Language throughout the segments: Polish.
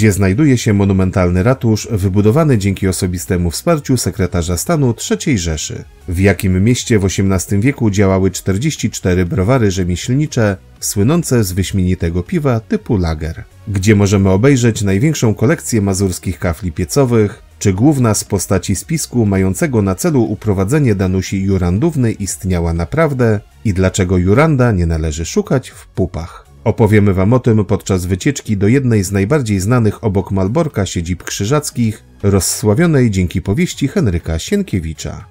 gdzie znajduje się monumentalny ratusz wybudowany dzięki osobistemu wsparciu sekretarza stanu III Rzeszy, w jakim mieście w XVIII wieku działały 44 browary rzemieślnicze słynące z wyśmienitego piwa typu lager, gdzie możemy obejrzeć największą kolekcję mazurskich kafli piecowych, czy główna z postaci spisku mającego na celu uprowadzenie Danusi Jurandówny istniała naprawdę i dlaczego Juranda nie należy szukać w Pupach. Opowiemy wam o tym podczas wycieczki do jednej z najbardziej znanych obok Malborka siedzib krzyżackich, rozsławionej dzięki powieści Henryka Sienkiewicza.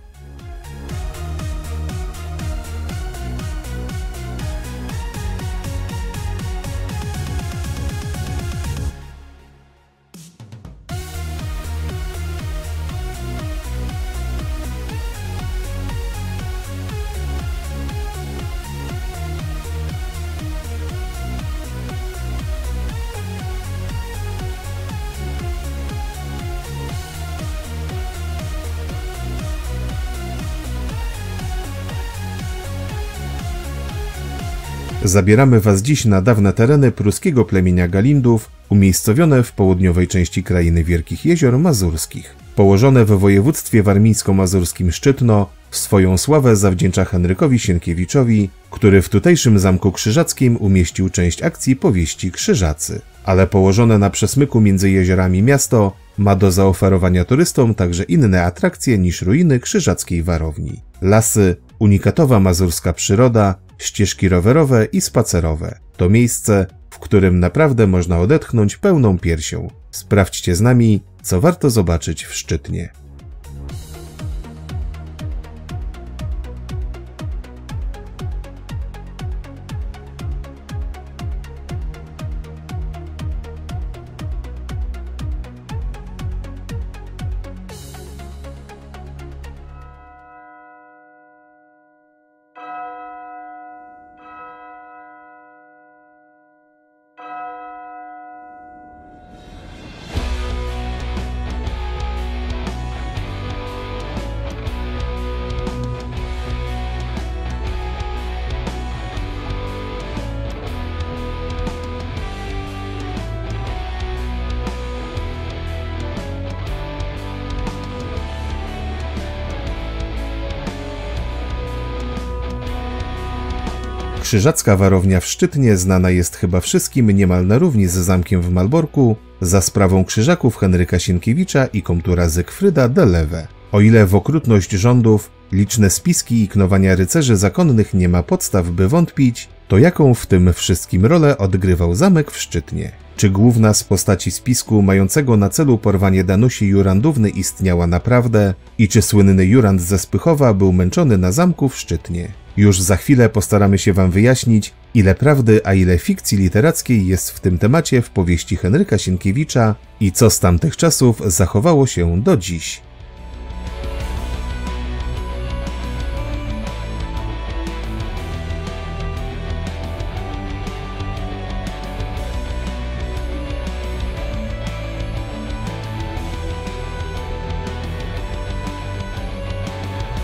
Zabieramy was dziś na dawne tereny pruskiego plemienia Galindów, umiejscowione w południowej części krainy Wielkich Jezior Mazurskich. Położone w województwie warmińsko-mazurskim Szczytno, swoją sławę zawdzięcza Henrykowi Sienkiewiczowi, który w tutejszym Zamku Krzyżackim umieścił część akcji powieści Krzyżacy. Ale położone na przesmyku między jeziorami miasto ma do zaoferowania turystom także inne atrakcje niż ruiny krzyżackiej warowni. Lasy, unikatowa mazurska przyroda, ścieżki rowerowe i spacerowe. To miejsce, w którym naprawdę można odetchnąć pełną piersią. Sprawdźcie z nami, co warto zobaczyć w Szczytnie. Krzyżacka warownia w Szczytnie znana jest chyba wszystkim niemal na równi z zamkiem w Malborku za sprawą krzyżaków Henryka Sienkiewicza i komtura Zygfryda de Lewe. O ile w okrutność rządów, liczne spiski i knowania rycerzy zakonnych nie ma podstaw by wątpić, to jaką w tym wszystkim rolę odgrywał zamek w Szczytnie? Czy główna z postaci spisku mającego na celu porwanie Danusi Jurandówny istniała naprawdę i czy słynny Jurand ze Spychowa był męczony na zamku w Szczytnie? Już za chwilę postaramy się wam wyjaśnić, ile prawdy, a ile fikcji literackiej jest w tym temacie w powieści Henryka Sienkiewicza i co z tamtych czasów zachowało się do dziś.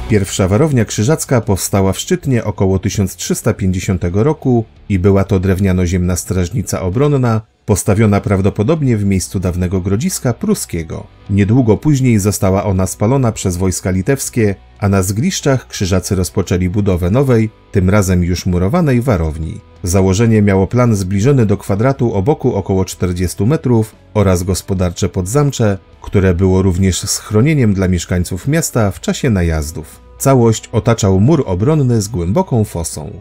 Pierwsza warownia krzyżacka powstała w Szczytnie około 1350 roku i była to drewniano-ziemna strażnica obronna, postawiona prawdopodobnie w miejscu dawnego grodziska pruskiego. Niedługo później została ona spalona przez wojska litewskie, a na zgliszczach krzyżacy rozpoczęli budowę nowej, tym razem już murowanej warowni. Założenie miało plan zbliżony do kwadratu o boku około 40 metrów oraz gospodarcze podzamcze, które było również schronieniem dla mieszkańców miasta w czasie najazdów. Całość otaczał mur obronny z głęboką fosą.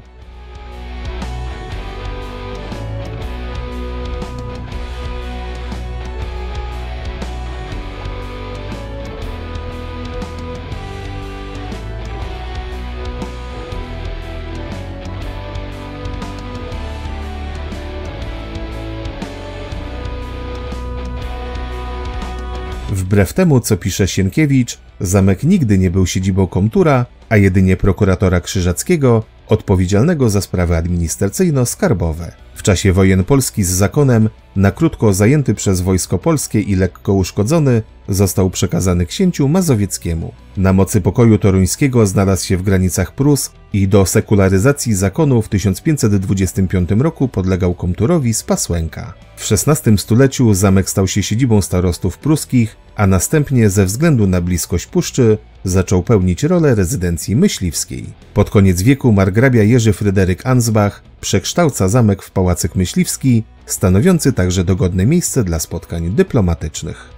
Wbrew temu, co pisze Sienkiewicz, zamek nigdy nie był siedzibą komtura, a jedynie prokuratora krzyżackiego, odpowiedzialnego za sprawy administracyjno-skarbowe. W czasie wojen Polski z zakonem, na krótko zajęty przez wojsko polskie i lekko uszkodzony, został przekazany księciu mazowieckiemu. Na mocy pokoju toruńskiego znalazł się w granicach Prus, i do sekularyzacji zakonu w 1525 roku podlegał komturowi z Pasłęka. W XVI stuleciu zamek stał się siedzibą starostów pruskich, a następnie ze względu na bliskość puszczy zaczął pełnić rolę rezydencji myśliwskiej. Pod koniec wieku margrabia Jerzy Fryderyk Ansbach przekształca zamek w pałacyk myśliwski, stanowiący także dogodne miejsce dla spotkań dyplomatycznych.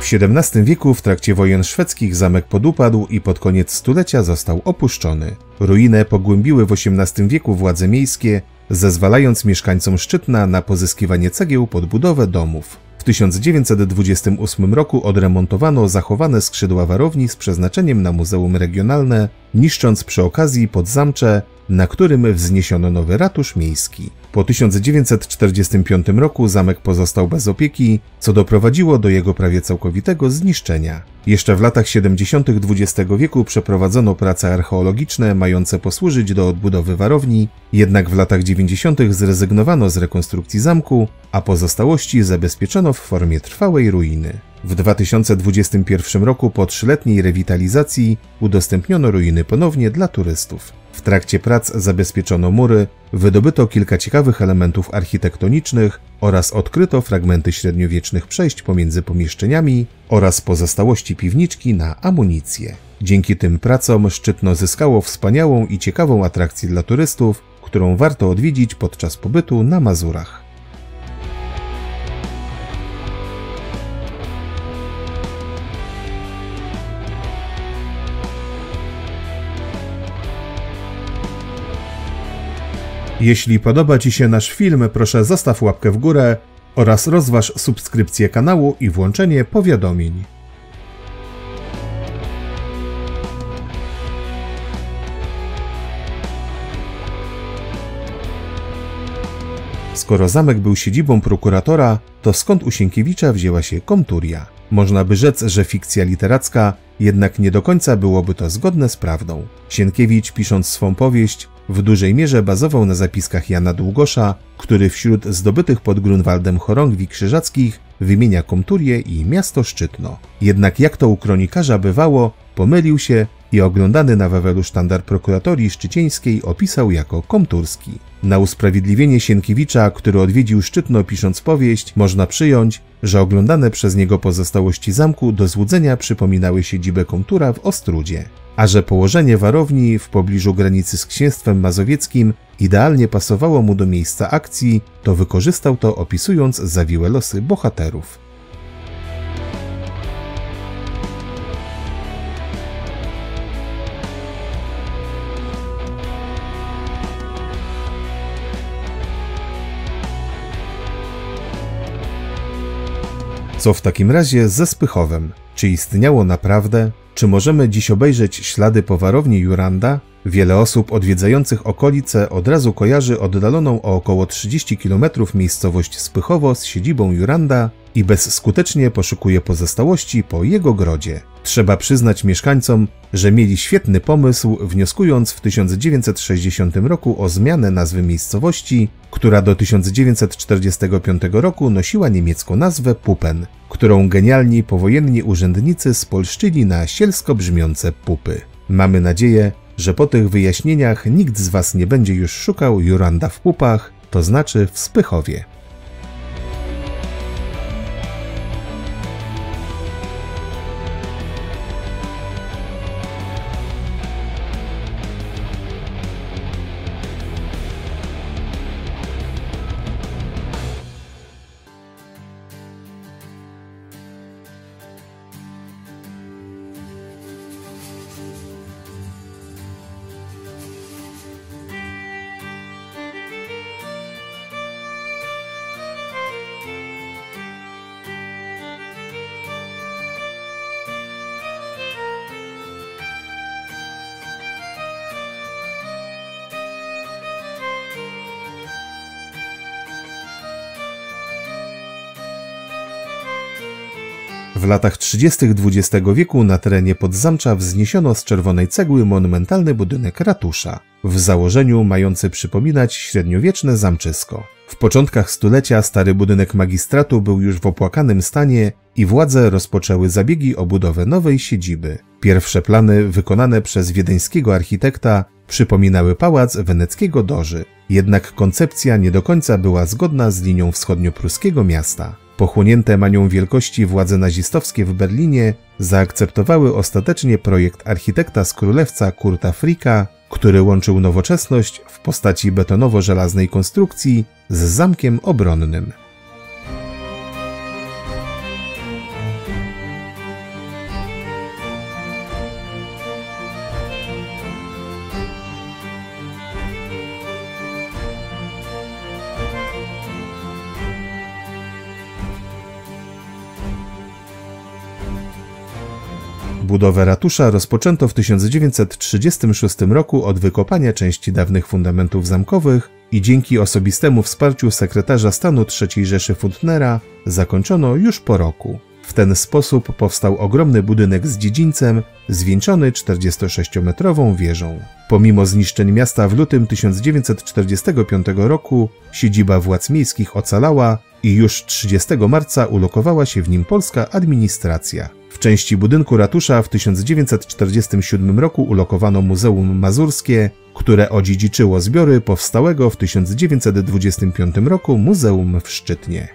W XVII wieku w trakcie wojen szwedzkich zamek podupadł i pod koniec stulecia został opuszczony. Ruinę pogłębiły w XVIII wieku władze miejskie, zezwalając mieszkańcom Szczytna na pozyskiwanie cegieł pod budowę domów. W 1928 roku odremontowano zachowane skrzydła warowni z przeznaczeniem na muzeum regionalne, niszcząc przy okazji podzamcze, na którym wzniesiono nowy ratusz miejski. Po 1945 roku zamek pozostał bez opieki, co doprowadziło do jego prawie całkowitego zniszczenia. Jeszcze w latach 70. XX wieku przeprowadzono prace archeologiczne mające posłużyć do odbudowy warowni, jednak w latach 90. zrezygnowano z rekonstrukcji zamku, a pozostałości zabezpieczono w formie trwałej ruiny. W 2021 roku po trzyletniej rewitalizacji udostępniono ruiny ponownie dla turystów. W trakcie prac zabezpieczono mury, wydobyto kilka ciekawych elementów architektonicznych oraz odkryto fragmenty średniowiecznych przejść pomiędzy pomieszczeniami oraz pozostałości piwniczki na amunicję. Dzięki tym pracom Szczytno zyskało wspaniałą i ciekawą atrakcję dla turystów, którą warto odwiedzić podczas pobytu na Mazurach. Jeśli podoba Ci się nasz film, proszę zostaw łapkę w górę oraz rozważ subskrypcję kanału i włączenie powiadomień. Skoro zamek był siedzibą prokuratora, to skąd u Sienkiewicza wzięła się komturia? Można by rzec, że fikcja literacka, jednak nie do końca byłoby to zgodne z prawdą. Sienkiewicz, pisząc swą powieść, w dużej mierze bazował na zapiskach Jana Długosza, który wśród zdobytych pod Grunwaldem chorągwi krzyżackich wymienia komturię i miasto Szczytno. Jednak jak to u kronikarza bywało, pomylił się i oglądany na Wawelu sztandar prokuratorii szczycieńskiej opisał jako komturski. Na usprawiedliwienie Sienkiewicza, który odwiedził Szczytno pisząc powieść, można przyjąć, że oglądane przez niego pozostałości zamku do złudzenia przypominały siedzibę komtura w Ostródzie, a że położenie warowni w pobliżu granicy z Księstwem Mazowieckim idealnie pasowało mu do miejsca akcji, to wykorzystał to, opisując zawiłe losy bohaterów. Co w takim razie ze Spychowem? Czy istniało naprawdę? Czy możemy dziś obejrzeć ślady po warowni Juranda? Wiele osób odwiedzających okolice od razu kojarzy oddaloną o około 30 km miejscowość Spychowo z siedzibą Juranda i bezskutecznie poszukuje pozostałości po jego grodzie. Trzeba przyznać mieszkańcom, że mieli świetny pomysł, wnioskując w 1960 roku o zmianę nazwy miejscowości, która do 1945 roku nosiła niemiecką nazwę Pupen, którą genialni powojenni urzędnicy spolszczyli na sielsko brzmiące Pupy. Mamy nadzieję, że po tych wyjaśnieniach nikt z Was nie będzie już szukał Juranda w Pupach, to znaczy w Spychowie. W latach 30. XX wieku na terenie Podzamcza wzniesiono z czerwonej cegły monumentalny budynek ratusza, w założeniu mający przypominać średniowieczne zamczysko. W początkach stulecia stary budynek magistratu był już w opłakanym stanie i władze rozpoczęły zabiegi o budowę nowej siedziby. Pierwsze plany wykonane przez wiedeńskiego architekta przypominały pałac weneckiego doży, jednak koncepcja nie do końca była zgodna z linią wschodniopruskiego miasta. Pochłonięte manią wielkości władze nazistowskie w Berlinie zaakceptowały ostatecznie projekt architekta z Królewca Kurta Fricka, który łączył nowoczesność w postaci betonowo-żelaznej konstrukcji z zamkiem obronnym. Budowę ratusza rozpoczęto w 1936 roku od wykopania części dawnych fundamentów zamkowych i dzięki osobistemu wsparciu sekretarza stanu III Rzeszy Funtnera zakończono już po roku. W ten sposób powstał ogromny budynek z dziedzińcem, zwieńczony 46-metrową wieżą. Pomimo zniszczeń miasta w lutym 1945 roku siedziba władz miejskich ocalała i już 30 marca ulokowała się w nim polska administracja. W części budynku ratusza w 1947 roku ulokowano Muzeum Mazurskie, które odziedziczyło zbiory powstałego w 1925 roku Muzeum w Szczytnie.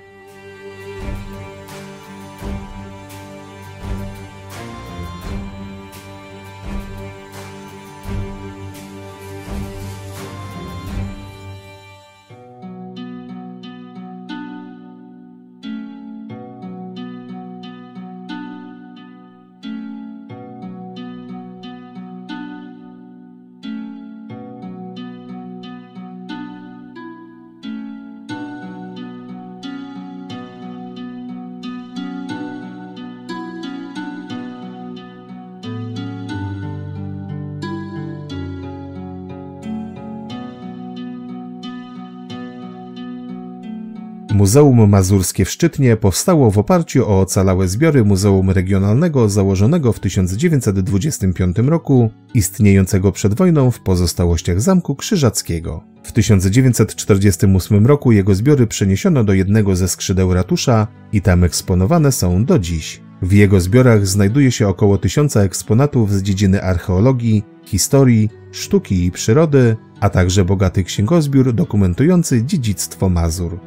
Muzeum Mazurskie w Szczytnie powstało w oparciu o ocalałe zbiory Muzeum Regionalnego założonego w 1925 roku, istniejącego przed wojną w pozostałościach Zamku Krzyżackiego. W 1948 roku jego zbiory przeniesiono do jednego ze skrzydeł ratusza i tam eksponowane są do dziś. W jego zbiorach znajduje się około 1000 eksponatów z dziedziny archeologii, historii, sztuki i przyrody, a także bogaty księgozbiór dokumentujący dziedzictwo Mazur.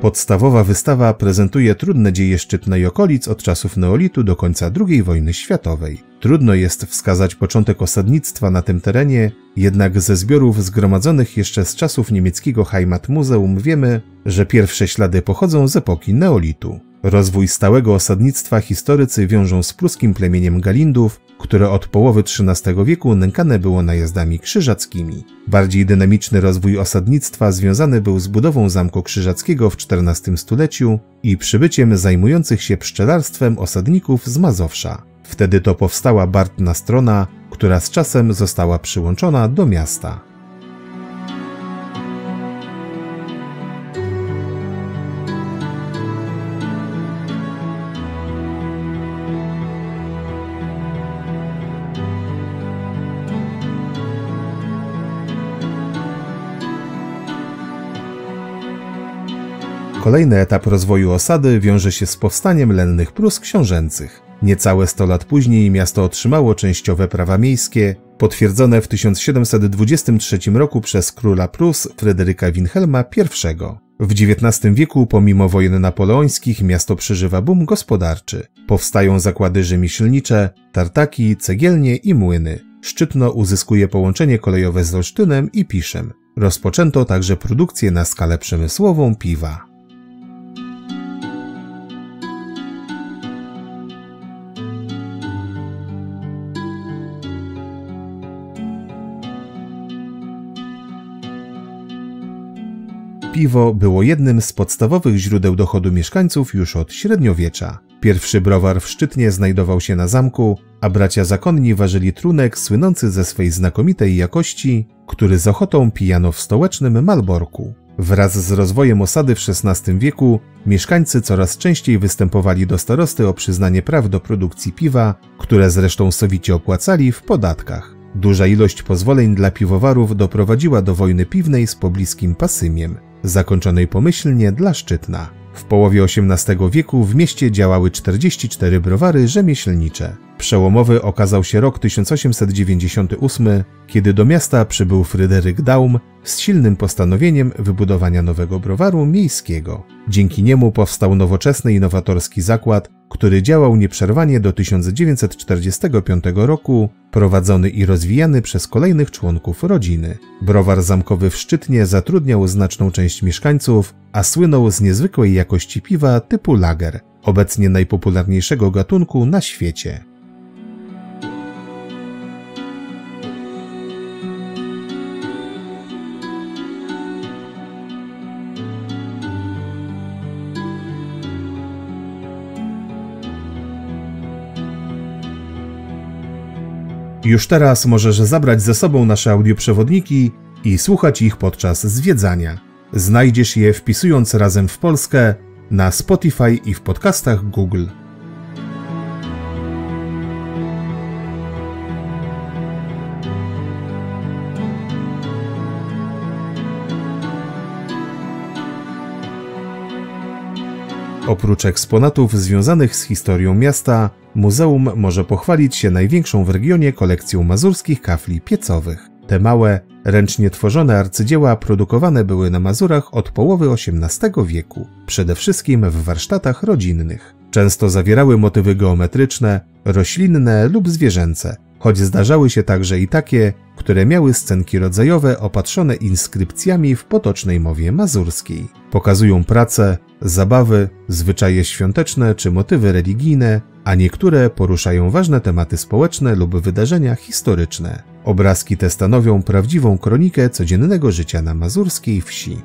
Podstawowa wystawa prezentuje trudne dzieje Szczytna i okolic od czasów neolitu do końca II wojny światowej. Trudno jest wskazać początek osadnictwa na tym terenie, jednak ze zbiorów zgromadzonych jeszcze z czasów niemieckiego Heimatmuseum wiemy, że pierwsze ślady pochodzą z epoki neolitu. Rozwój stałego osadnictwa historycy wiążą z pruskim plemieniem Galindów, które od połowy XIII wieku nękane było najazdami krzyżackimi. Bardziej dynamiczny rozwój osadnictwa związany był z budową Zamku Krzyżackiego w XIV stuleciu i przybyciem zajmujących się pszczelarstwem osadników z Mazowsza. Wtedy to powstała Bartna Strona, która z czasem została przyłączona do miasta. Kolejny etap rozwoju osady wiąże się z powstaniem lennych Prus książęcych. Niecałe 100 lat później miasto otrzymało częściowe prawa miejskie, potwierdzone w 1723 roku przez króla Prus Fryderyka Wilhelma I. W XIX wieku, pomimo wojen napoleońskich, miasto przeżywa boom gospodarczy. Powstają zakłady rzemieślnicze, tartaki, cegielnie i młyny. Szczytno uzyskuje połączenie kolejowe z Olsztynem i Piszem. Rozpoczęto także produkcję na skalę przemysłową piwa. Piwo było jednym z podstawowych źródeł dochodu mieszkańców już od średniowiecza. Pierwszy browar w Szczytnie znajdował się na zamku, a bracia zakonni ważyli trunek słynący ze swej znakomitej jakości, który z ochotą pijano w stołecznym Malborku. Wraz z rozwojem osady w XVI wieku mieszkańcy coraz częściej występowali do starosty o przyznanie praw do produkcji piwa, które zresztą sowicie opłacali w podatkach. Duża ilość pozwoleń dla piwowarów doprowadziła do wojny piwnej z pobliskim Paszymiem, zakończonej pomyślnie dla Szczytna. W połowie XVIII wieku w mieście działały 44 browary rzemieślnicze. Przełomowy okazał się rok 1898, kiedy do miasta przybył Fryderyk Daum z silnym postanowieniem wybudowania nowego browaru miejskiego. Dzięki niemu powstał nowoczesny i nowatorski zakład, który działał nieprzerwanie do 1945 roku, prowadzony i rozwijany przez kolejnych członków rodziny. Browar zamkowy w Szczytnie zatrudniał znaczną część mieszkańców, a słynął z niezwykłej jakości piwa typu lager, obecnie najpopularniejszego gatunku na świecie. Już teraz możesz zabrać ze sobą nasze audioprzewodniki i słuchać ich podczas zwiedzania. Znajdziesz je wpisując Razem w Polskę na Spotify i w podcastach Google. Oprócz eksponatów związanych z historią miasta, muzeum może pochwalić się największą w regionie kolekcją mazurskich kafli piecowych. Te małe, ręcznie tworzone arcydzieła produkowane były na Mazurach od połowy XVIII wieku, przede wszystkim w warsztatach rodzinnych. Często zawierały motywy geometryczne, roślinne lub zwierzęce, choć zdarzały się także i takie, które miały scenki rodzajowe opatrzone inskrypcjami w potocznej mowie mazurskiej. Pokazują prace, zabawy, zwyczaje świąteczne czy motywy religijne, a niektóre poruszają ważne tematy społeczne lub wydarzenia historyczne. Obrazki te stanowią prawdziwą kronikę codziennego życia na mazurskiej wsi.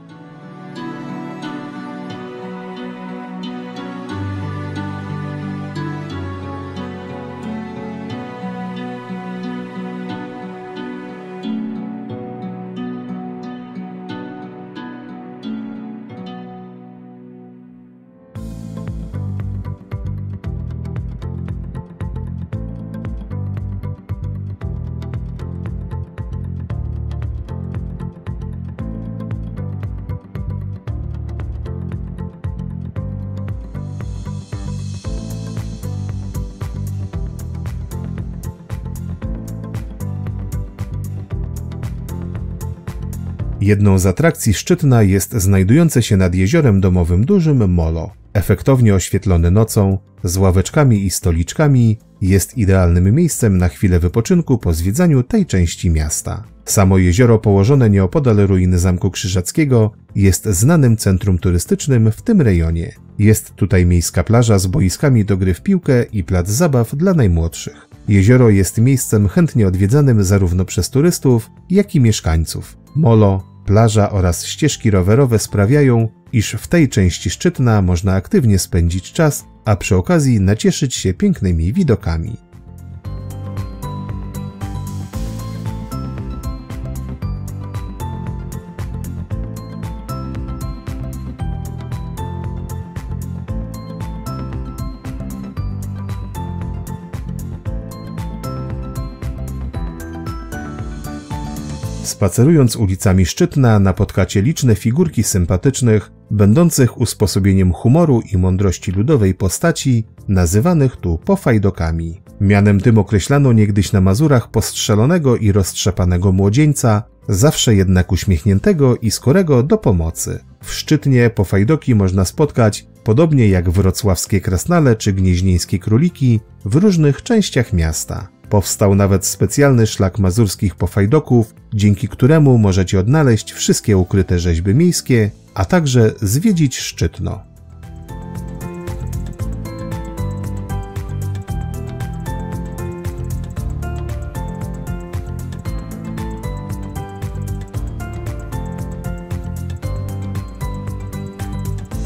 Jedną z atrakcji Szczytna jest znajdujące się nad jeziorem domowym Dużym molo. Efektownie oświetlony nocą, z ławeczkami i stoliczkami, jest idealnym miejscem na chwilę wypoczynku po zwiedzaniu tej części miasta. Samo jezioro położone nieopodal ruin Zamku Krzyżackiego jest znanym centrum turystycznym w tym rejonie. Jest tutaj miejska plaża z boiskami do gry w piłkę i plac zabaw dla najmłodszych. Jezioro jest miejscem chętnie odwiedzanym zarówno przez turystów, jak i mieszkańców. Molo, plaża oraz ścieżki rowerowe sprawiają, iż w tej części Szczytna można aktywnie spędzić czas, a przy okazji nacieszyć się pięknymi widokami. Spacerując ulicami Szczytna napotkacie liczne figurki sympatycznych, będących usposobieniem humoru i mądrości ludowej postaci, nazywanych tu Pofajdokami. Mianem tym określano niegdyś na Mazurach postrzelonego i roztrzepanego młodzieńca, zawsze jednak uśmiechniętego i skorego do pomocy. W Szczytnie Pofajdoki można spotkać, podobnie jak wrocławskie krasnale czy gnieźnieńskie króliki, w różnych częściach miasta. Powstał nawet specjalny szlak mazurskich Pofajdoków, dzięki któremu możecie odnaleźć wszystkie ukryte rzeźby miejskie, a także zwiedzić Szczytno.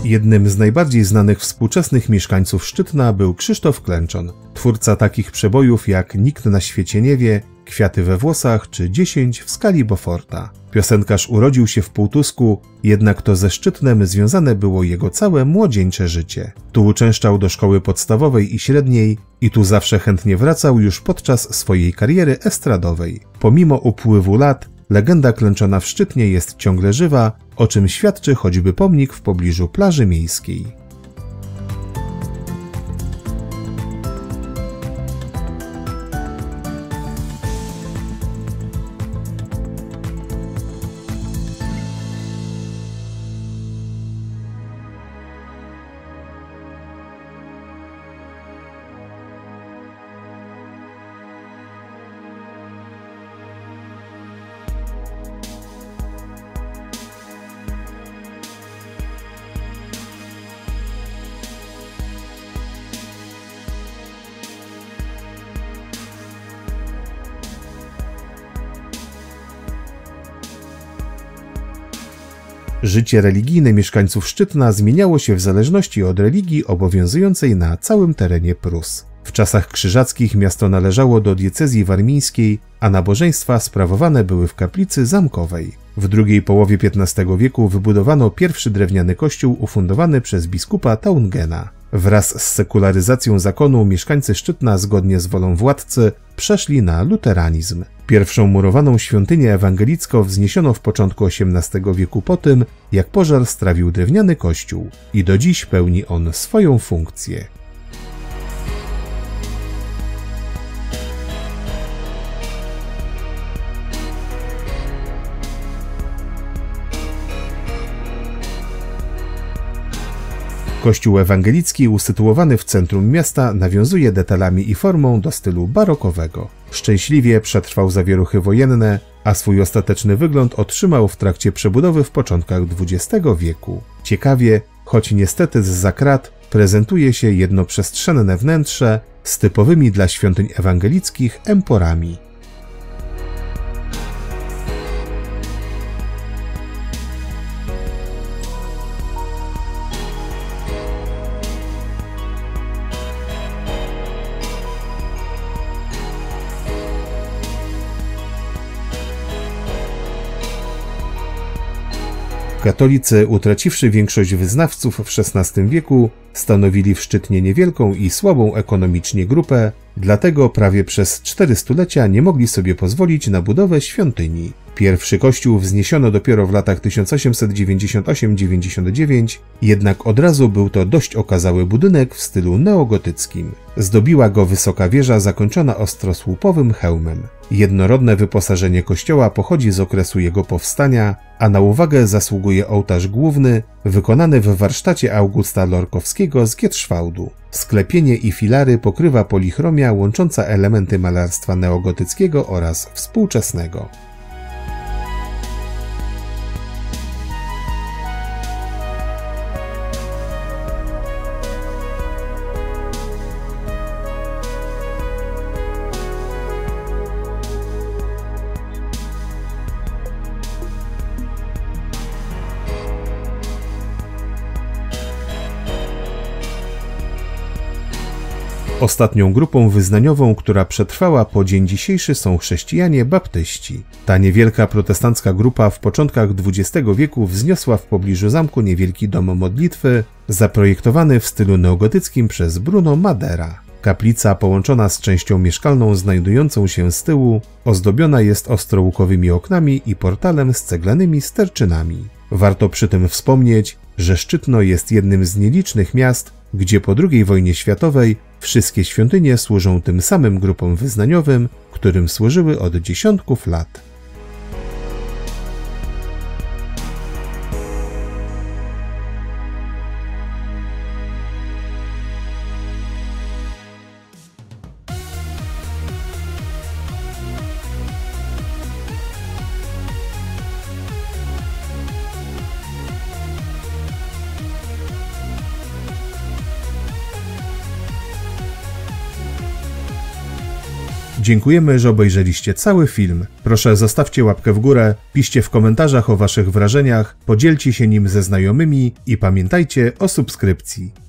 Jednym z najbardziej znanych współczesnych mieszkańców Szczytna był Krzysztof Klenczon, twórca takich przebojów jak Nikt na świecie nie wie, Kwiaty we włosach czy 10 w skali Beauforta. Piosenkarz urodził się w Pułtusku, jednak to ze Szczytnem związane było jego całe młodzieńcze życie. Tu uczęszczał do szkoły podstawowej i średniej i tu zawsze chętnie wracał już podczas swojej kariery estradowej. Pomimo upływu lat, legenda Klęczona w Szczytnie jest ciągle żywa, o czym świadczy choćby pomnik w pobliżu plaży miejskiej. Życie religijne mieszkańców Szczytna zmieniało się w zależności od religii obowiązującej na całym terenie Prus. W czasach krzyżackich miasto należało do diecezji warmińskiej, a nabożeństwa sprawowane były w kaplicy zamkowej. W drugiej połowie XV wieku wybudowano pierwszy drewniany kościół ufundowany przez biskupa Taungena. Wraz z sekularyzacją zakonu mieszkańcy Szczytna zgodnie z wolą władcy przeszli na luteranizm. Pierwszą murowaną świątynię ewangelicką wzniesiono w początku XVIII wieku po tym, jak pożar strawił drewniany kościół i do dziś pełni on swoją funkcję. Kościół ewangelicki usytuowany w centrum miasta nawiązuje detalami i formą do stylu barokowego. Szczęśliwie przetrwał zawieruchy wojenne, a swój ostateczny wygląd otrzymał w trakcie przebudowy w początkach XX wieku. Ciekawie, choć niestety zza krat, prezentuje się jednoprzestrzenne wnętrze z typowymi dla świątyń ewangelickich emporami. Katolicy, utraciwszy większość wyznawców w XVI wieku, stanowili w Szczytnie niewielką i słabą ekonomicznie grupę, dlatego prawie przez 4 stulecia nie mogli sobie pozwolić na budowę świątyni. Pierwszy kościół wzniesiono dopiero w latach 1898–99, jednak od razu był to dość okazały budynek w stylu neogotyckim. Zdobiła go wysoka wieża zakończona ostrosłupowym hełmem. Jednorodne wyposażenie kościoła pochodzi z okresu jego powstania, a na uwagę zasługuje ołtarz główny, wykonany w warsztacie Augusta Lorkowskiego z Gietrzwałdu. Sklepienie i filary pokrywa polichromia łącząca elementy malarstwa neogotyckiego oraz współczesnego. Ostatnią grupą wyznaniową, która przetrwała po dzień dzisiejszy, są chrześcijanie baptyści. Ta niewielka protestancka grupa w początkach XX wieku wzniosła w pobliżu zamku niewielki dom modlitwy, zaprojektowany w stylu neogotyckim przez Bruno Madera. Kaplica połączona z częścią mieszkalną znajdującą się z tyłu, ozdobiona jest ostrołukowymi oknami i portalem z ceglanymi sterczynami. Warto przy tym wspomnieć, że Szczytno jest jednym z nielicznych miast, gdzie po II wojnie światowej wszystkie świątynie służą tym samym grupom wyznaniowym, którym służyły od dziesiątków lat. Dziękujemy, że obejrzeliście cały film. Proszę zostawcie łapkę w górę, piszcie w komentarzach o waszych wrażeniach, podzielcie się nim ze znajomymi i pamiętajcie o subskrypcji.